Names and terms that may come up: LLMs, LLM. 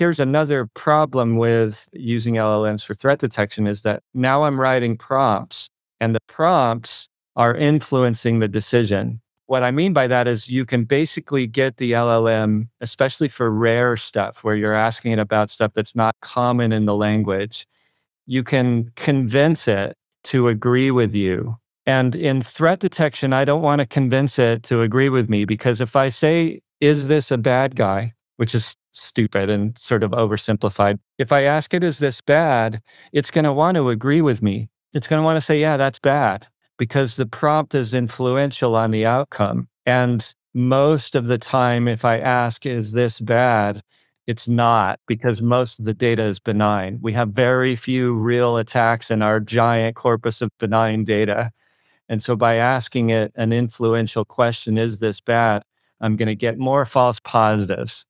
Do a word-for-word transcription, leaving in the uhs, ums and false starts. here's another problem with using L L Ms for threat detection is that now I'm writing prompts and the prompts are influencing the decision. What I mean by that is you can basically get the L L M, especially for rare stuff where you're asking it about stuff that's not common in the language, you can convince it to agree with you. And in threat detection, I don't want to convince it to agree with me, because if I say, is this a bad guy, which is stupid and sort of oversimplified, if I ask it, is this bad, it's going to want to agree with me. It's going to want to say, yeah, that's bad, because the prompt is influential on the outcome. And most of the time, if I ask, is this bad, it's not, because most of the data is benign. We have very few real attacks in our giant corpus of benign data. And so by asking it an influential question, is this bad, I'm going to get more false positives